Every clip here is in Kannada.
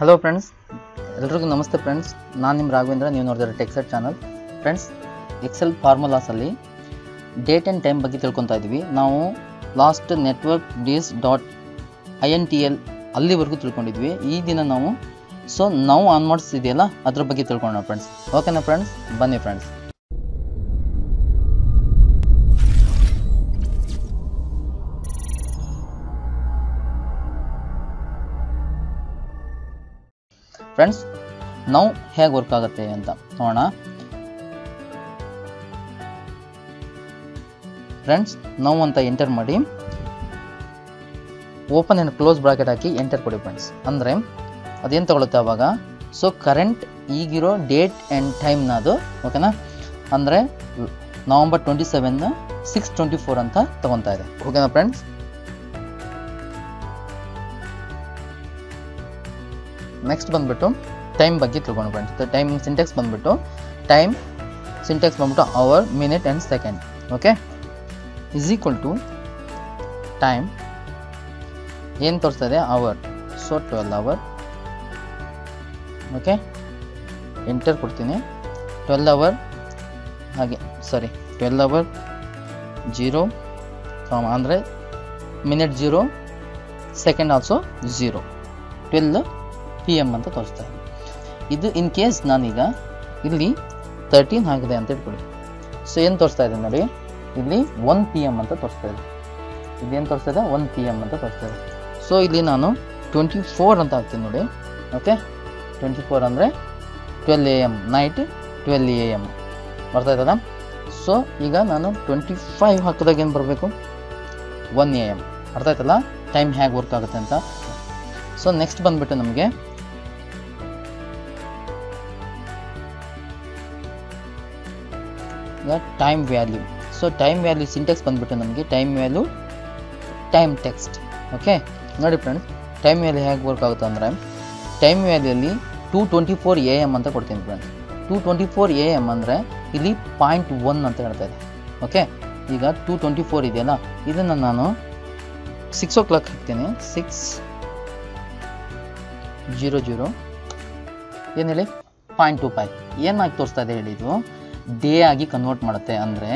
Hello friends, ellarugu namaste friends. Naan nim Raghavendra, neevu nodidira TechSite channel. Friends, Excel formulas alli date and time bagge telkonta idivi. Naavu last network days dot intl allivaregu telkondidivi. Ee dina naavu so now onwards idiyalla adra bagge telkona friends. Okay na friends, banni friends. Friends, now ಹೇಗೆ ವರ್ಕ್ ಆಗುತ್ತೆ ಅಂತ ನೋಡೋಣ. ಫ್ರೆಂಡ್ಸ್ now ಅಂತ ಎಂಟರ್ ಮಾಡಿ ಓಪನ್ ಅಂಡ್ ಕ್ಲೋಸ್ ಬ್ರಾಕೆಟ್ ಹಾಕಿ ಎಂಟರ್ ಕೊಡಿ ಫ್ರೆಂಡ್ಸ್. ಅಂದರೆ ಅದೇನು ತಗೊಳುತ್ತೆ ಆವಾಗ ಸೊ ಕರೆಂಟ್ ಈಗಿರೋ ಡೇಟ್ ಆ್ಯಂಡ್ ಟೈಮ್ನ ಅದು ಓಕೆನಾ. ಅಂದರೆ November 27 6:24 ಅಂತ ತಗೊತಾ ಇದೆ ಓಕೆನಾ ಫ್ರೆಂಡ್ಸ್. ನೆಕ್ಸ್ಟ್ ಬಂದ್ಬಿಟ್ಟು ಟೈಮ್ ಬಗ್ಗೆ ತಿಳ್ಕೊಂಡು ಫ್ರೆಂಡ್ಸ್. ಟೈಮ್ ಸಿಂಟೆಕ್ಸ್ ಬಂದ್ಬಿಟ್ಟು hour minute and second okay is equal to time ಏನು ತೋರಿಸ್ತಾ ಇದೆ hour so 12 hour okay enter ಕೊಡ್ತೀನಿ. 12 ಅವರ್ ಹಾಗೆ ಸಾರಿ 12 ಅವರ್ 0 ಅಂದರೆ ಮಿನಿಟ್ 0 ಸೆಕೆಂಡ್ ಆಲ್ಸೋ 0 PM ಅಂತ ತೋರಿಸ್ತಾ ಇದೆ. ಇದು ಇನ್ ಕೇಸ್ ನಾನೀಗ ಇಲ್ಲಿ 13 ಆಗಿದೆ ಅಂತ ಇಟ್ಕೊಳ್ಳಿ. ಸೊ ಏನು ತೋರಿಸ್ತಾ ಇದೆ ನೋಡಿ ಇಲ್ಲಿ 1 PM ಅಂತ ತೋರಿಸ್ತಾ ಇದೆ. ಇದೇನು ತೋರಿಸ್ತಾ ಇದೆ 1 PM ಅಂತ ತೋರಿಸ್ತಾ ಇದೆ. ಸೊ ಇಲ್ಲಿ ನಾನು 24 ಅಂತ ಹಾಕ್ತೀನಿ ನೋಡಿ ಓಕೆ 24 ಅಂದರೆ 12 AM ನೈಟ್ 12 AM ಬರ್ತಾ ಇದ್ದಲ್ಲ. ಸೊ ಈಗ ನಾನು 25 ಹಾಕಿದಾಗ ಏನು ಬರಬೇಕು 1 AM ಅರ್ಥ ಆಯ್ತಲ್ಲ ಟೈಮ್ ಹೇಗೆ ವರ್ಕ್ ಆಗುತ್ತೆ ಅಂತ. ಸೊ ನೆಕ್ಸ್ಟ್ ಬಂದುಬಿಟ್ಟು ನಮಗೆ time value. So time value syntax ಬಂದ್ಬಿಟ್ಟು ನಮಗೆ time value time text okay ನೋಡಿ ಫ್ರೆಂಡ್ಸ್. ಟೈಮ್ ವ್ಯಾಲ್ಯೂ ಹೇಗೆ ವರ್ಕ್ ಆಗುತ್ತೆ ಅಂದರೆ ಟೈಮ್ ವ್ಯಾಲ್ಯೂಲಿ 2:24 AM ಅಂತ ಕೊಡ್ತೀನಿ ಫ್ರೆಂಡ್ಸ್. 2:24 AM ಅಂದರೆ ಇಲ್ಲಿ 0.1 ಅಂತ ಹೇಳ್ತಾ ಇದೆ ಓಕೆ. ಈಗ 2:24 ಇದೆಯಲ್ಲ ಇದನ್ನು ನಾನು 6 o'clock ಹಾಕ್ತೀನಿ 6:00 ಏನು ಹೇಳಿ 0.25 ಏನಾಗಿ ತೋರಿಸ್ತಾ ಇದೆ ಹೇಳಿ ಇದು ಡೇ ಆಗಿ ಕನ್ವರ್ಟ್ ಮಾಡುತ್ತೆ. ಅಂದರೆ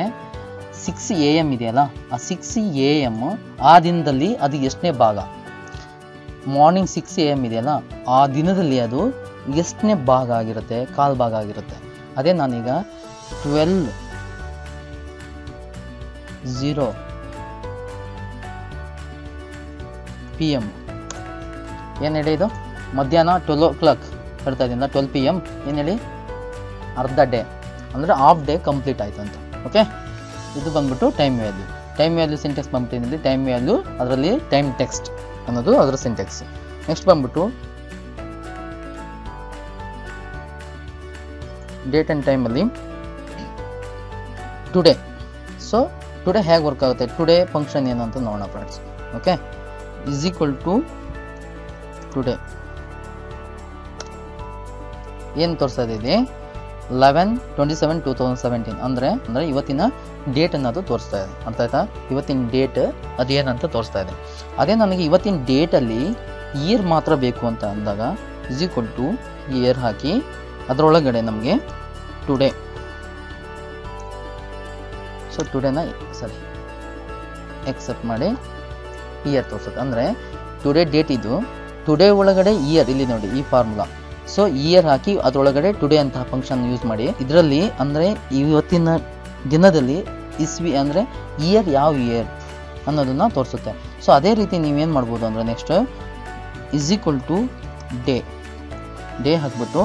6 AM ಇದೆಯಲ್ಲ ಆ 6 AM ಆ ದಿನದಲ್ಲಿ ಅದು ಎಷ್ಟನೇ ಭಾಗ ಮಾರ್ನಿಂಗ್ 6 AM ಇದೆಯಲ್ಲ ಆ ದಿನದಲ್ಲಿ ಅದು ಎಷ್ಟನೇ ಭಾಗ ಆಗಿರುತ್ತೆ ಕಾಲು ಭಾಗ ಆಗಿರುತ್ತೆ. ಅದೇ ನಾನೀಗ 12:00 PM ಏನು ಹೇಳಿ ಇದು ಮಧ್ಯಾಹ್ನ 12 o'clock ಹೇಳ್ತಾ ಇದ್ದೀನಿ 12 PM ಏನು ಹೇಳಿ ಅರ್ಧ ಡೇ ಅಂದರೆ ಹಾಫ್ ಡೇ ಕಂಪ್ಲೀಟ್ ಆಯಿತು ಅಂತ ಓಕೆ. ಇದು ಬಂದ್ಬಿಟ್ಟು time value. Time value syntax ಬಂದ್ಬಿಟ್ಟಿನಲ್ಲಿ ಟೈಮ್ ವ್ಯಾಲ್ಯೂ ಅದರಲ್ಲಿ ಟೈಮ್ ಟೆಕ್ಸ್ಟ್ ಅನ್ನೋದು ಅದರ ಸಿಂಟೆಕ್ಸ್. ನೆಕ್ಸ್ಟ್ ಬಂದ್ಬಿಟ್ಟು ಡೇಟ್ ಆ್ಯಂಡ್ ಟೈಮಲ್ಲಿ ಟುಡೇ. ಸೊ ಟುಡೇ ಹೇಗೆ ವರ್ಕ್ ಆಗುತ್ತೆ ಟುಡೇ ಫಂಕ್ಷನ್ ಏನು ಅಂತ ನೋಡೋಣ friends okay. Is equal to today ಏನು ತೋರಿಸ್ತಾ ಇದೆ 11/27/2017 ಅಂದರೆ ಇವತ್ತಿನ ಡೇಟ್ ಅನ್ನೋದು ತೋರಿಸ್ತಾ ಇದೆ ಅರ್ಥ ಆಯ್ತಾ. ಇವತ್ತಿನ ಡೇಟ್ ಅದೇನಂತ ತೋರಿಸ್ತಾ ಇದೆ. ಅದೇ ನನಗೆ ಇವತ್ತಿನ ಡೇಟಲ್ಲಿ ಇಯರ್ ಮಾತ್ರ ಬೇಕು ಅಂತ ಅಂದಾಗ ಇಸ್ ಈಕ್ವಲ್ ಟು ಇಯರ್ ಹಾಕಿ ಅದರೊಳಗಡೆ ನಮಗೆ ಟುಡೇ. ಸೊ ಟುಡೇನ ಸರಿ ಎಕ್ಸೆಪ್ಟ್ ಮಾಡಿ ಇಯರ್ ತೋರಿಸುತ್ತೆ. ಅಂದರೆ ಟುಡೇ ಡೇಟ್ ಇದು ಟುಡೇ ಒಳಗಡೆ ಇಯರ್ ಇಲ್ಲಿ ನೋಡಿ ಈ ಫಾರ್ಮುಲಾ. ಸೊ ಇಯರ್ ಹಾಕಿ ಅದರೊಳಗಡೆ ಟುಡೇ ಅಂತ ಫಂಕ್ಷನ್ ಯೂಸ್ ಮಾಡಿ ಇದರಲ್ಲಿ ಅಂದರೆ ಇವತ್ತಿನ ದಿನದಲ್ಲಿ ಇಸ್ವಿ ಅಂದರೆ ಇಯರ್ ಯಾವ ಇಯರ್ ಅನ್ನೋದನ್ನು ತೋರಿಸುತ್ತೆ. ಸೊ ಅದೇ ರೀತಿ ನೀವೇನು ಮಾಡ್ಬೋದು ಅಂದರೆ next is equal to day day ಹಾಕ್ಬಿಟ್ಟು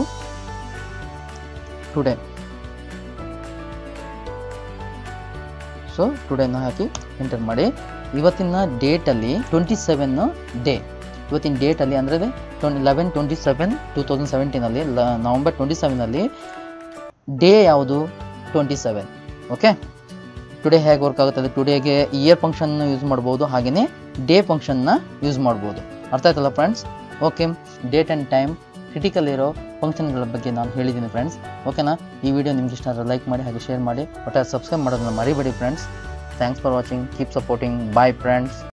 ಟುಡೇ. ಸೊ ಟುಡೇನ ಹಾಕಿ ಎಂಟರ್ ಮಾಡಿ ಇವತ್ತಿನ ಡೇಟಲ್ಲಿ 27 ಡೇ ಇವತ್ತಿನ ಡೇಟಲ್ಲಿ ಅಂದರೆ 11/27/2017 ನವಂಬರ್ 27 ಡೇ ಯಾವುದು 27 ಓಕೆ. ಟುಡೇ ಹೇಗೆ ವರ್ಕ್ ಆಗುತ್ತದೆ ಟುಡೇಗೆ ಇಯರ್ ಫಂಕ್ಷನ್ನ ಯೂಸ್ ಮಾಡ್ಬೋದು ಹಾಗೆಯೇ ಡೇ ಫಂಕ್ಷನ್ನ ಯೂಸ್ ಮಾಡ್ಬೋದು ಅರ್ಥ ಆಯ್ತಲ್ಲ friends okay. Date and time critical ಇರೋ ಫಂಕ್ಷನ್ಗಳ ಬಗ್ಗೆ ನಾನು ಹೇಳಿದ್ದೀನಿ ಫ್ರೆಂಡ್ಸ್ ಓಕೆನಾ. ಈ ವಿಡಿಯೋ ನಿಮ್ಗೆ ಇಷ್ಟ ಆದರೆ ಲೈಕ್ ಮಾಡಿ ಹಾಗೆ ಶೇರ್ ಮಾಡಿ ಒಟ್ಟಾರೆ ಸಬ್ಸ್ಕ್ರೈಬ್ ಮಾಡೋದನ್ನ ಮರಿಬೇಡಿ friends. Thanks for watching keep supporting bye friends.